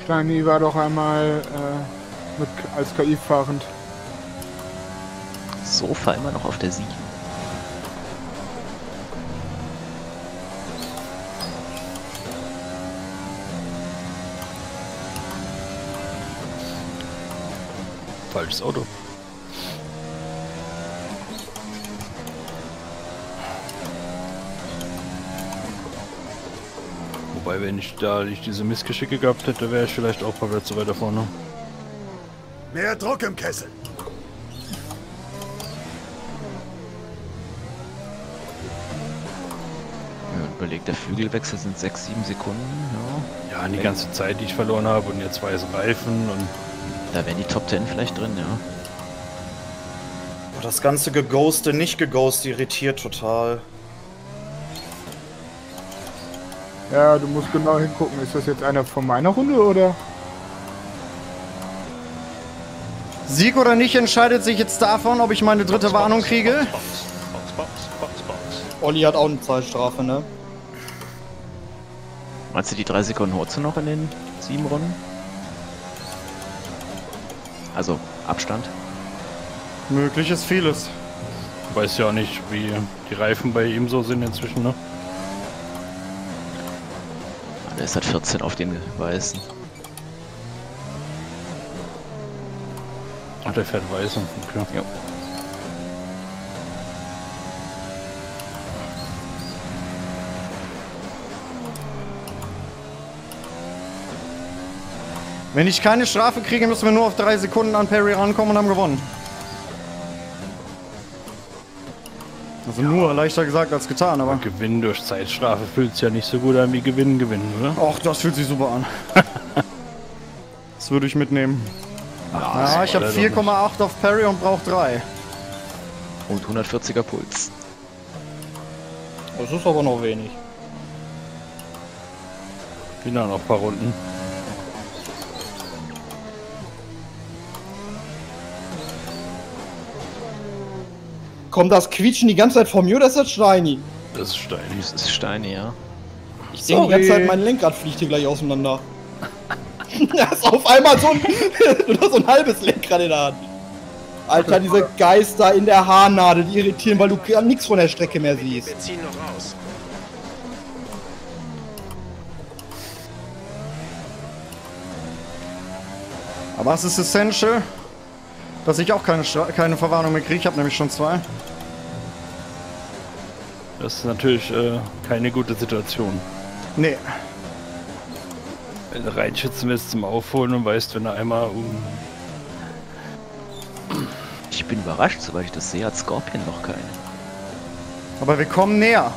Steini war doch einmal äh, mit, als K I fahrend. Sofa immer noch auf der sieben. Falsches Auto. Wobei, wenn ich da nicht diese Missgeschicke gehabt hätte, wäre ich vielleicht auch ein paar Plätze weiter vorne. Mehr Druck im Kessel! Ja, überlegt, der Flügelwechsel sind sechs, sieben Sekunden. Ja, ja die wenn ganze Zeit, die ich verloren habe und jetzt weiß Reifen und... Da wären die Top zehn vielleicht drin, ja. Das ganze Geghoste, nicht Geghoste irritiert total. Ja, du musst genau hingucken. Ist das jetzt einer von meiner Runde, oder? Sieg oder nicht entscheidet sich jetzt davon, ob ich meine dritte Box, Warnung Box, kriege. Box, Box, Box, Box, Box. Olli hat auch eine Zeitstrafe, ne? Meinst du, die drei Sekunden holst du noch in den sieben Runden? Also, Abstand? Möglich ist vieles. Ich weiß ja auch nicht, wie die Reifen bei ihm so sind inzwischen, ne? Der ist halt vierzehn auf den Weißen. Ach, der fährt Weißen, okay. Ja. Wenn ich keine Strafe kriege, müssen wir nur auf drei Sekunden an Perry rankommen und haben gewonnen. Also nur, leichter gesagt als getan, aber... Gewinnen durch Zeitstrafe fühlt es ja nicht so gut an wie Gewinnen, Gewinnen, oder? Ach, das fühlt sich super an. Das würde ich mitnehmen. Ach, ja, ich habe vier Komma acht auf Perry und brauche drei. Und hundertvierziger Puls. Das ist aber noch wenig. Bin da noch ein paar Runden. Kommt das Quietschen die ganze Zeit von mir oder ist das Steini? Das ist Steini. Das ist Steini, ja. Ich Sorry. denke die ganze Zeit, mein Lenkrad fliegt hier gleich auseinander. Da ist auf einmal so ein, so ein halbes Lenkrad in der Hand. Alter, diese Geister in der Haarnadel, die irritieren, weil du nichts von der Strecke mehr siehst. Wir ziehen noch raus. Aber es ist essential, dass ich auch keine, Stra keine Verwarnung mehr kriege. Ich habe nämlich schon zwei. Das ist natürlich äh, keine gute Situation. Nee. Wenn du reinschützen willst zum Aufholen und weißt, wenn du einmal um... Ich bin überrascht, soweit ich das sehe, hat Scorpion noch keine. Aber wir kommen näher.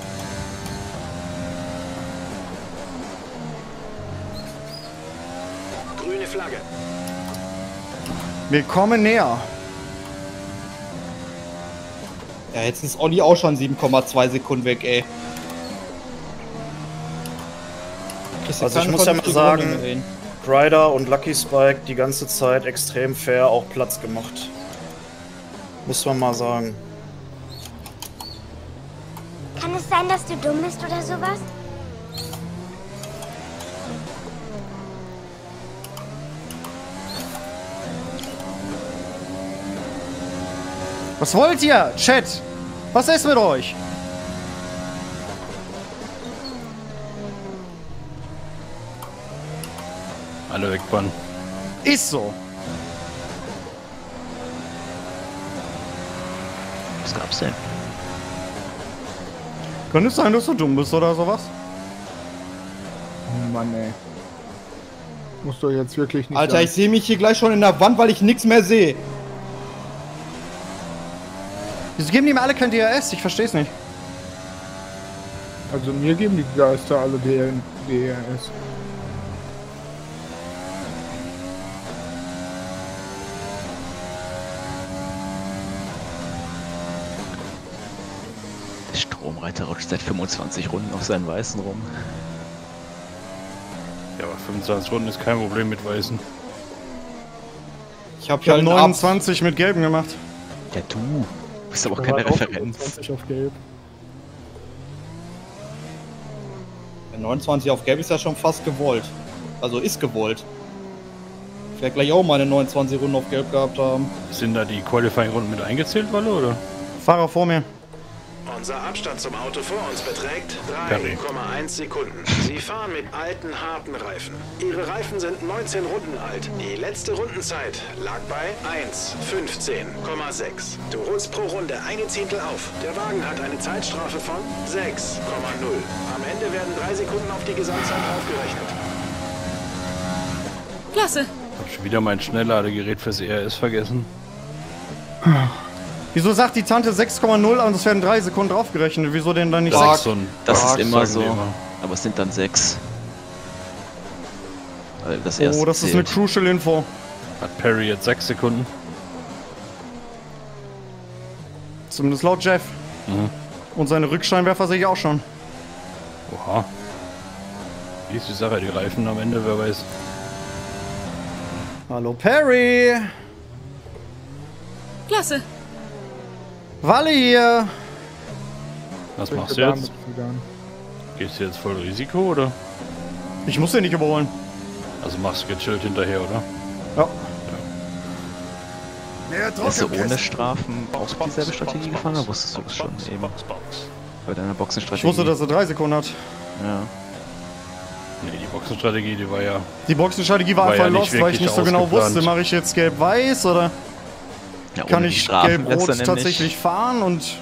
Grüne Flagge. Wir kommen näher. Ja, jetzt ist Olli auch schon sieben Komma zwei Sekunden weg, ey. Also ich muss ja mal sagen, Ryder und Lucky Spike die ganze Zeit extrem fair auch Platz gemacht. Muss man mal sagen. Kann es sein, dass du dumm bist oder sowas? Was wollt ihr, Chat? Was ist mit euch? Alle wegfahren. Ist so. Was gab's denn? Kann es sein, dass du dumm bist oder sowas? Oh Mann, ey. Musst du jetzt wirklich nicht. Alter, an. Ich sehe mich hier gleich schon in der Wand, weil ich nichts mehr sehe. Wieso geben die mir alle kein D R S? Ich versteh's nicht. Also mir geben die Geister alle D R S. Der Stormrider rutscht seit fünfundzwanzig Runden auf seinen Weißen rum. Ja, aber fünfundzwanzig Runden ist kein Problem mit Weißen. Ich hab ja neunundzwanzig mit Gelben gemacht. Ja, du. Du bist aber auch keine Referenz. neunundzwanzig auf Gelb. Ja, neunundzwanzig auf Gelb ist ja schon fast gewollt. Also ist gewollt. Ich werde gleich auch meine neunundzwanzig Runden auf Gelb gehabt haben. Sind da die Qualifying-Runden mit eingezählt, Walle, oder? Fahrer vor mir. Unser Abstand zum Auto vor uns beträgt drei Komma eins Sekunden. Sie fahren mit alten, harten Reifen. Ihre Reifen sind neunzehn Runden alt. Die letzte Rundenzeit lag bei eins Komma fünfzehn Komma sechs. Du holst pro Runde eine Zehntel auf. Der Wagen hat eine Zeitstrafe von sechs Komma null. Am Ende werden drei Sekunden auf die Gesamtzeit aufgerechnet. Klasse. Ich hab schon wieder mein Schnellladegerät fürs E R S vergessen. Wieso sagt die Tante sechs Komma null und es werden drei Sekunden draufgerechnet? Wieso denn dann nicht sechs? Das ist immer so, aber es sind dann sechs. Das erste. Oh, das ist eine crucial Info. Hat Perry jetzt sechs Sekunden? Zumindest laut Jeff. Mhm. Und seine Rückscheinwerfer sehe ich auch schon. Oha. Wie ist die Sache, die Reifen am Ende, wer weiß. Hallo Perry! Klasse! Walle hier! Was machst du jetzt? Gehst du jetzt voll Risiko, oder? Ich muss den nicht überholen. Also machst du gechillt hinterher, oder? Ja. Ja. Bist du ohne Strafen auch dieselbe Strategie gefahren, oder wusstest du das schon eben? Bei deiner Boxenstrategie. Ich wusste, dass er drei Sekunden hat. Ja. Nee, die Boxenstrategie, die war ja... Die Boxenstrategie war einfach lost, weil ich nicht so genau wusste, mache ich jetzt gelb-weiß, oder... Ja, kann ich gelb-rot tatsächlich fahren und...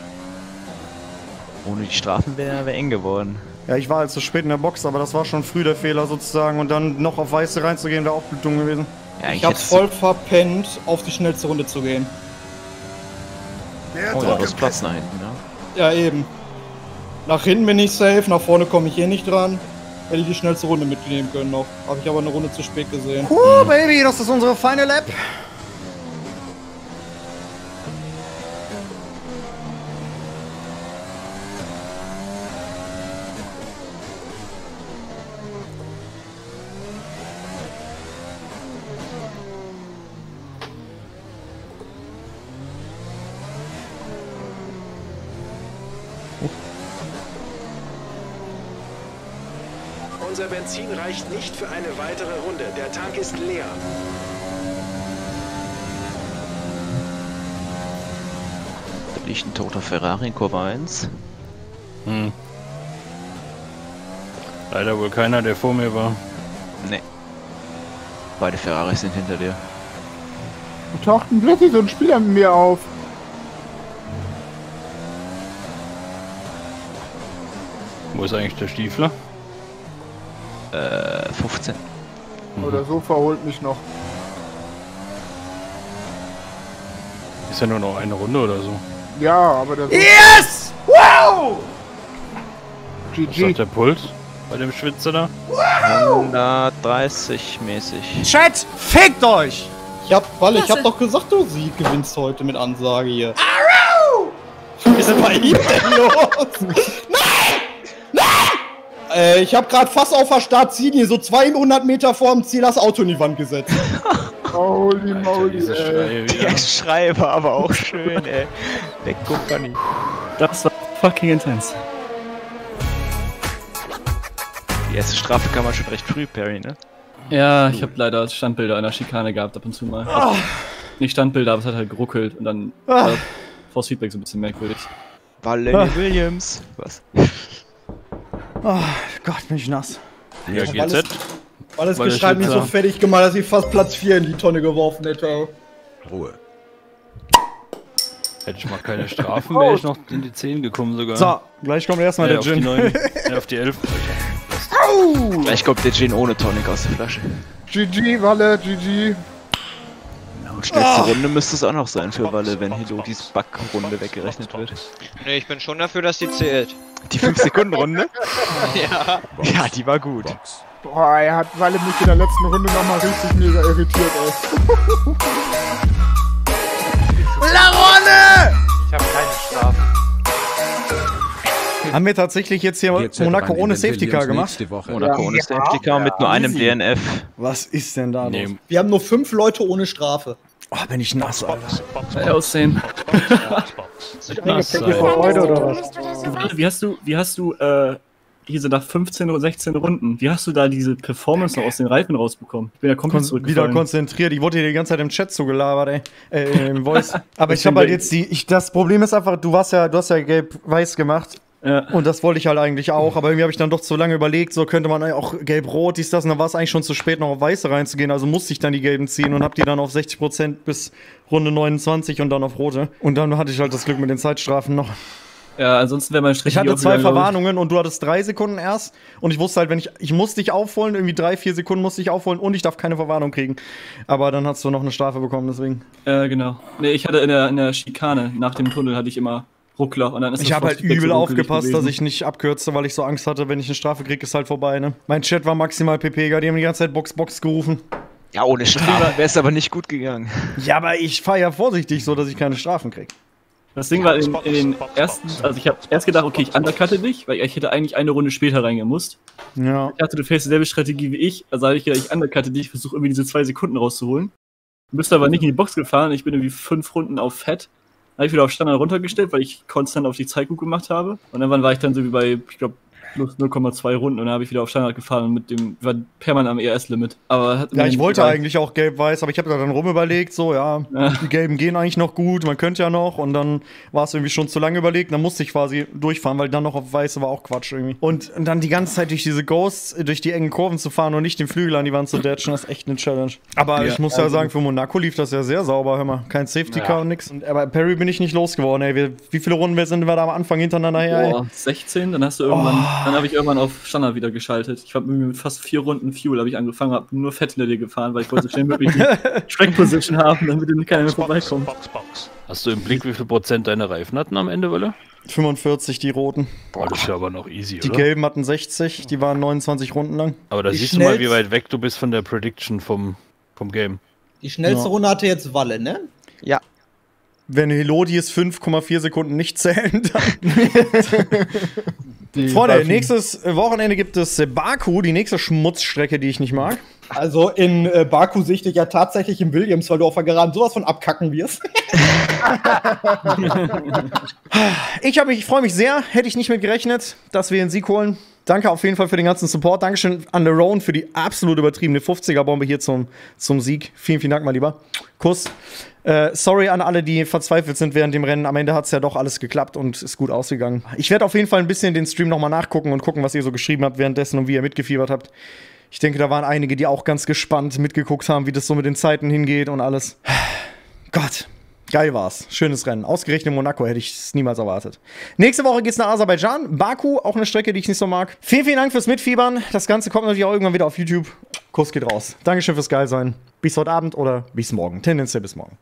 Ohne die Strafen wäre wär eng geworden. Ja, ich war halt zu spät in der Box, aber das war schon früh der Fehler sozusagen. Und dann noch auf Weiße reinzugehen, wäre auch dumm gewesen. Ja, ich hab's voll verpennt, auf die schnellste Runde zu gehen. Oh, da ist Platz nach hinten, ne? Ja, eben. Nach hinten bin ich safe, nach vorne komme ich hier nicht dran. Hätte ich die schnellste Runde mitnehmen können noch. Habe ich aber eine Runde zu spät gesehen. Oh, mhm. Baby, das ist unsere Final Lap. Unser Benzin reicht nicht für eine weitere Runde. Der Tank ist leer. Da liegt ein toter Ferrari in Kurve eins. Hm. Leider wohl keiner, der vor mir war. Nee. Beide Ferraris sind hinter dir. Da taucht plötzlich so ein Spieler mit mir auf. Wo ist eigentlich der Stiefler? fünfzehn. Oder so verholt mich noch. Ist ja nur noch eine Runde oder so. Ja, aber der... Yes! Wow! G G. Was sagt der Puls bei dem Schwitzer da? Wow! hundertdreißig mäßig. Chat, fickt euch! Ich hab, Walle, ich hab doch gesagt, du Sieg gewinnst heute mit Ansage hier. Arrow! Was ist denn bei ihm denn los? Nein! Nein! Äh, ich hab grad fast auf der Startlinie, so zweihundert Meter vor dem Ziel, das Auto in die Wand gesetzt. Holy moly, ey. Der Schrei war aber auch schön, ey. Der Company. Das war fucking intens. Die erste Strafe kam man schon recht früh, Perry, ne? Ja, ich habe leider Standbilder einer Schikane gehabt ab und zu mal. Oh. Nicht Standbilder, aber es hat halt geruckelt und dann ah. war das Force Feedback so ein bisschen merkwürdig. Valle ah. Williams. Was? Oh Gott, bin ich nass. Ja, ja, G Z. Weil es geschrieben nicht so fertig gemacht, dass ich fast Platz vier in die Tonne geworfen hätte. Ruhe. Hätte ich mal keine Strafen, wäre ich noch in die zehn gekommen sogar. So, gleich kommt erstmal ja, der Gin. Ja, auf die elf. Au! Gleich kommt der Gin ohne Tonic aus der Flasche. G G, Valle, G G. Na, und schnellste Ach. Runde müsste es auch noch sein für Valle, wenn Elodies Backrunde weggerechnet wird. Ne, ich bin schon dafür, dass die zählt. Die fünf-Sekunden-Runde? Ja. Ja, die war gut. Box. Boah, er hat Valle mich in der letzten Runde nochmal richtig mega irritiert, ey. La Rolle! Ich hab keine Strafe. Haben wir tatsächlich jetzt hier jetzt Monaco ohne Safety Car gemacht? Monaco ja. ohne Safety Car ja, mit nur einem easy. D N F. Was ist denn da nee. los? Wir haben nur fünf Leute ohne Strafe. Oh, bin ich nass, Alter. Hey, aussehen. Wie hast du, wie hast du, äh, diese nach fünfzehn oder sechzehn Runden, wie hast du da diese Performance noch aus den Reifen rausbekommen? Ich bin ja komplett Kon wieder konzentriert. Ich wurde hier die ganze Zeit im Chat zugelabert, ey. Äh, im Voice. Aber ich habe halt jetzt die, ich, das Problem ist einfach, du warst ja, du hast ja gelb-weiß gemacht. Ja. Und das wollte ich halt eigentlich auch, aber irgendwie habe ich dann doch zu lange überlegt, so könnte man auch gelb-rot, dies, das, und dann war es eigentlich schon zu spät, noch auf weiße reinzugehen, also musste ich dann die gelben ziehen und habe die dann auf sechzig Prozent bis Runde neunundzwanzig und dann auf rote. Und dann hatte ich halt das Glück mit den Zeitstrafen noch. Ja, ansonsten wäre mein Strich. Ich hatte zwei Verwarnungen und du hattest drei Sekunden erst und ich wusste halt, wenn ich, ich musste dich aufholen, irgendwie drei, vier Sekunden musste ich aufholen und ich darf keine Verwarnung kriegen. Aber dann hast du noch eine Strafe bekommen, deswegen. Äh, genau. Nee, ich hatte in der, in der Schikane, nach dem Tunnel hatte ich immer Ruckler und dann ist Ich habe halt übel aufgepasst, dass ich nicht abkürze, weil ich so Angst hatte, wenn ich eine Strafe kriege, ist halt vorbei, ne? Mein Chat war maximal P P, die haben die ganze Zeit Box, Box gerufen. Ja, ohne Strafe wäre es aber nicht gut gegangen. Ja, aber ich fahre ja vorsichtig so, dass ich keine Strafen kriege. Das Ding war in, in den ersten, also ich habe erst gedacht, okay, ich undercutte dich, weil ich hätte eigentlich eine Runde später reingemusst. Ja. Ich dachte, du fährst dieselbe Strategie wie ich, also habe ich gedacht, ich undercutte dich, versuche irgendwie diese zwei Sekunden rauszuholen. Du bist aber nicht in die Box gefahren, ich bin irgendwie fünf Runden auf Fett. Habe ich wieder auf Standard runtergestellt, weil ich konstant auf die Zeit gut gemacht habe. Und dann war ich dann so wie bei, ich glaube, null Komma zwei Runden und dann habe ich wieder auf Standard gefahren und mit dem, war permanent am E R S-Limit. Aber ja, ich wollte eigentlich auch gelb-weiß, aber ich habe da dann rumüberlegt, so ja, ja, die gelben gehen eigentlich noch gut, man könnte ja noch und dann war es irgendwie schon zu lange überlegt, dann musste ich quasi durchfahren, weil dann noch auf weiße war auch Quatsch irgendwie. Und dann die ganze Zeit durch diese Ghosts, durch die engen Kurven zu fahren und nicht den Flügel an die Wand zu datschen, das ist echt eine Challenge. Aber ja, ich muss ja also sagen, für Monaco lief das ja sehr sauber, hör mal, kein Safety Car ja. und nix. Und, aber Perry bin ich nicht losgeworden, ey, wir, wie viele Runden wir sind wir da am Anfang hintereinander her? Boah, sechzehn, dann hast du irgendwann... Oh. Dann habe ich irgendwann auf Standard wieder geschaltet. Ich habe mit fast vier Runden Fuel habe ich angefangen, habe nur Fett hinter dir gefahren, weil ich wollte so schnell möglich die Track-Position haben, damit dir keiner mehr vorbeikommt. Hast du im Blick, wie viel Prozent deine Reifen hatten am Ende, Walle? fünfundvierzig, die roten. Boah, das ist ja aber noch easy, die oder? Die gelben hatten sechzig, die waren neunundzwanzig Runden lang. Aber da die siehst du mal, wie weit weg du bist von der Prediction vom, vom Game. Die schnellste ja. Runde hatte jetzt Walle, ne? Ja. Wenn Elodie es fünf Komma vier Sekunden nicht zählen, dann... Freunde, nächstes Wochenende gibt es Baku, die nächste Schmutzstrecke, die ich nicht mag. Also in äh, Baku sehe ich dich ja tatsächlich im Williams, weil du auf der Geraden sowas von abkacken wirst. ich mich, ich freue mich sehr, hätte ich nicht mit gerechnet, dass wir den Sieg holen. Danke auf jeden Fall für den ganzen Support. Dankeschön an The Roan für die absolut übertriebene fünfziger-Bombe hier zum, zum Sieg. Vielen, vielen Dank, mein Lieber. Kuss. Äh, sorry an alle, die verzweifelt sind während dem Rennen. Am Ende hat es ja doch alles geklappt und ist gut ausgegangen. Ich werde auf jeden Fall ein bisschen den Stream nochmal nachgucken und gucken, was ihr so geschrieben habt währenddessen und wie ihr mitgefiebert habt. Ich denke, da waren einige, die auch ganz gespannt mitgeguckt haben, wie das so mit den Zeiten hingeht und alles. Gott. Geil war's. Schönes Rennen. Ausgerechnet in Monaco hätte ich es niemals erwartet. Nächste Woche geht's nach Aserbaidschan. Baku, auch eine Strecke, die ich nicht so mag. Vielen, vielen Dank fürs Mitfiebern. Das Ganze kommt natürlich auch irgendwann wieder auf YouTube. Kuss geht raus. Dankeschön fürs Geilsein. Bis heute Abend oder bis morgen. Tendenziell bis morgen.